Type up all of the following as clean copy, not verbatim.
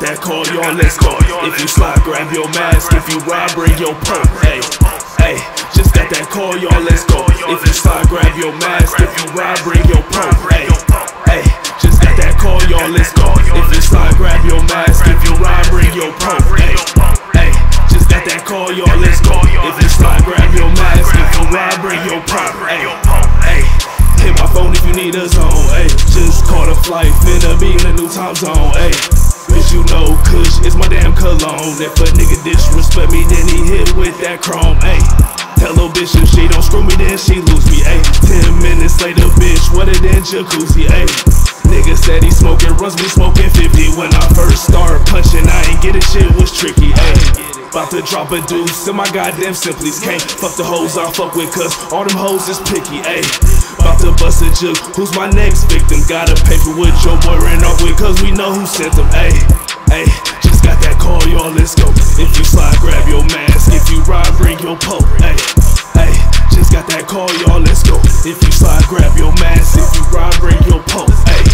That call, you on let's go. If you slide, grab your mask. If you ride, bring your perp. Hey, hey, just got that call, you on let's go. If you slide, grab your mask. If you ride, bring your perp. Hey, hey, just got that call, you on let's go. If you slide, grab your mask. If you ride, bring your perp. Hey, hey, just got that call, you on let's go. If you slide, grab your mask. If you ride, bring your perp. Hey, hey, hit my phone if you need a zone. Hey, just caught a flight, finna be in a new time zone. Hey. Bitch, you know Kush is my damn cologne. If a nigga disrespect me, then he hit with that chrome. Ayy, tell a bitch if she don't screw me, then she lose me. Ayy, 10 minutes later, bitch, wetter than jacuzzi. Ayy, nigga said he smoking runs, me smoking 50. When I first started punching, I ain't get it, shit was tricky. Ayy, about to drop a deuce in my goddamn Simplies. Can't fuck the hoes I fuck with, cuz all them hoes is picky. Ayy, about to bust a juke, who's my next victim? Gotta pay for what your boy ran off with, cuz we know who sent them. Ayy, ayy, just got that call, y'all, let's go. If you slide, grab your mask. If you ride, bring your pole. Ayy, ayy, just got that call, y'all, let's go. If you slide, grab your mask. If you ride, bring your pole. Ayy,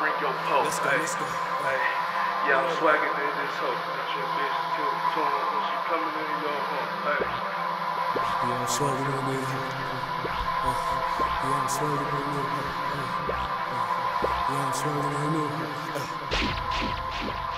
bring your pole. Let's go, let's go. Yeah, I'm swagging in this hoe. That's your bitch till the tune when she coming in your home. Hey. Yeah, I'm swagging in this hoe. Yeah, I'm swagging in this hoe. Yeah, I'm swagging in this hoe.